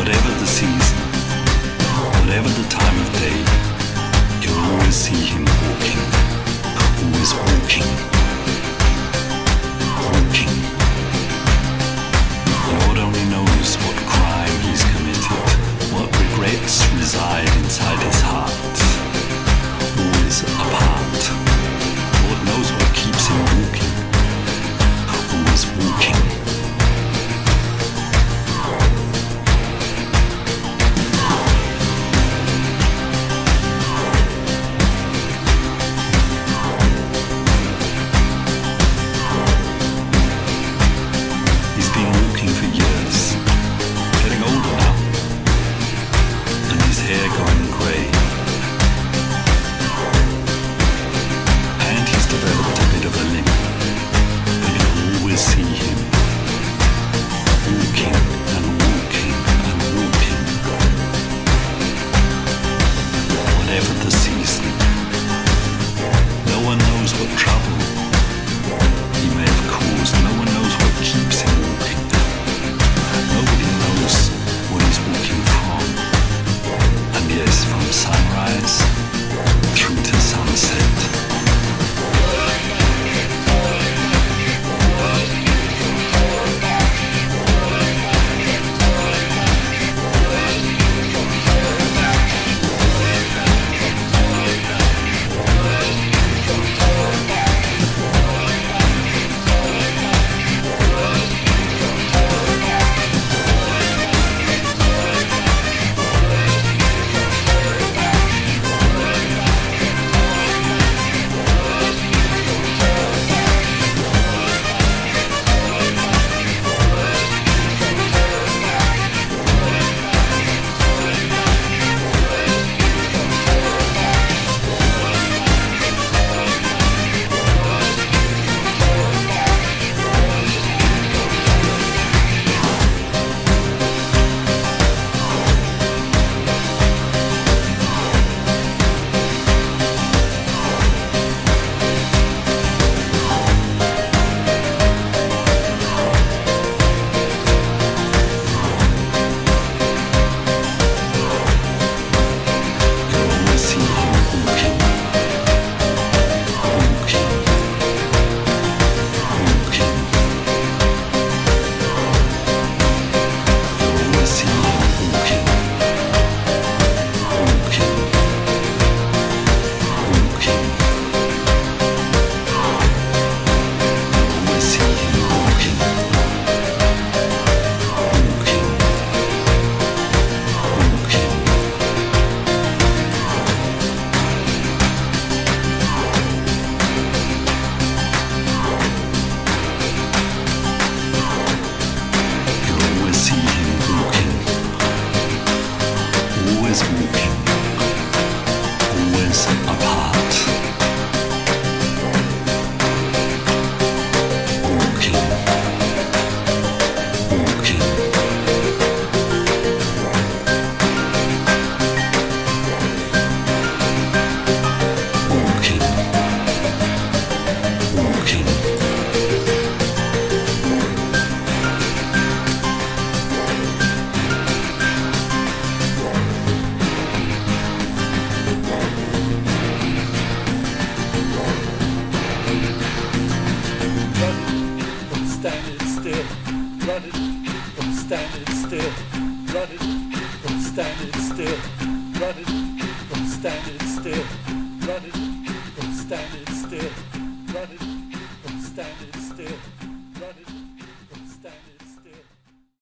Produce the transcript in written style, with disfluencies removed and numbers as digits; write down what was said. Whatever the season, whatever the time of day, you'll always see him walking, always walking, walking. Lord only knows what crime he's committed, what regrets reside inside his heart. Always apart, Lord knows what keeps him walking, always walking. Run it, keep on standing still.